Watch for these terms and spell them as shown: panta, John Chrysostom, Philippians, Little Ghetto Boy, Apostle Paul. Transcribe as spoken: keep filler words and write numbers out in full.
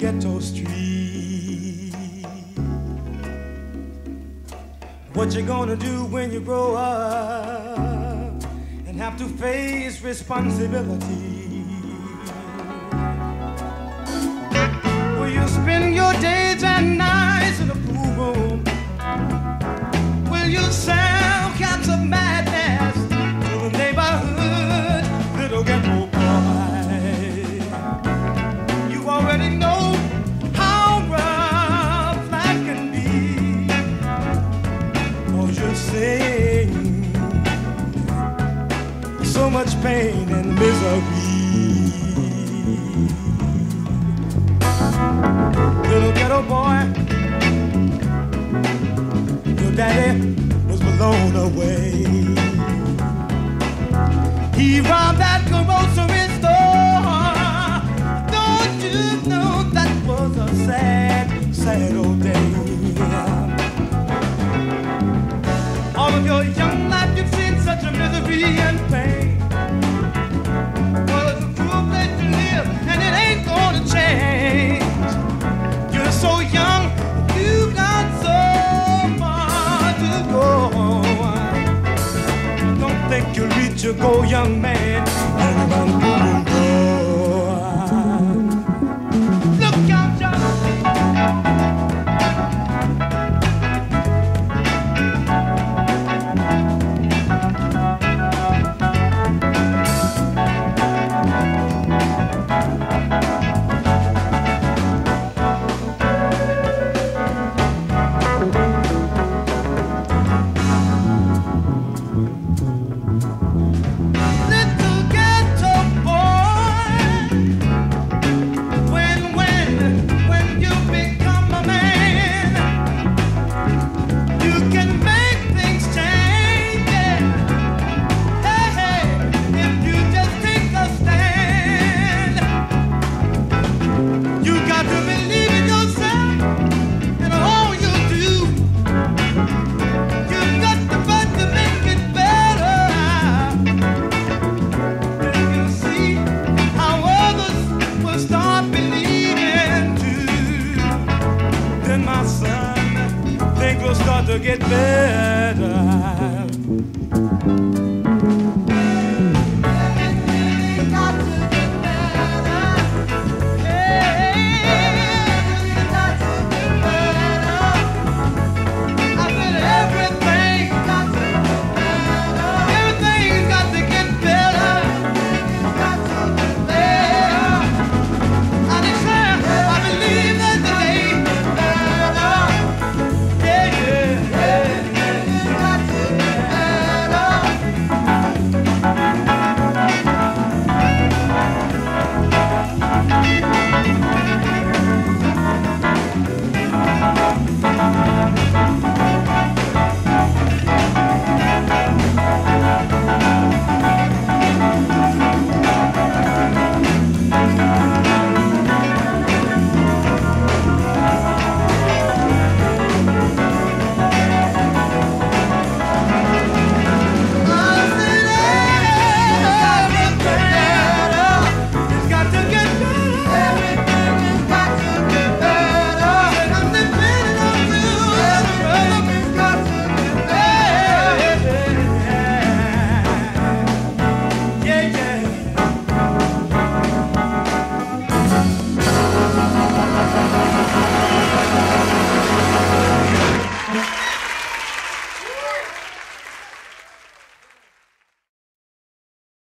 ghetto street. What you gonna do when you grow up and have to face responsibility? Will you spend your days and nights in the pool room? Will you sell cats of madness to the neighborhood little ghetto boy? Already know how rough life can be, 'cause you're seeing so much pain and misery. Little ghetto boy, your daddy was blown away. He robbed that grocery store. You know that was a sad, sad old day. All of your young life you've seen such a misery and pain. Well, it's a cruel place to live and it ain't gonna change. You're so young, you got so far to go. Don't think you'll reach your goal, young man. And get there.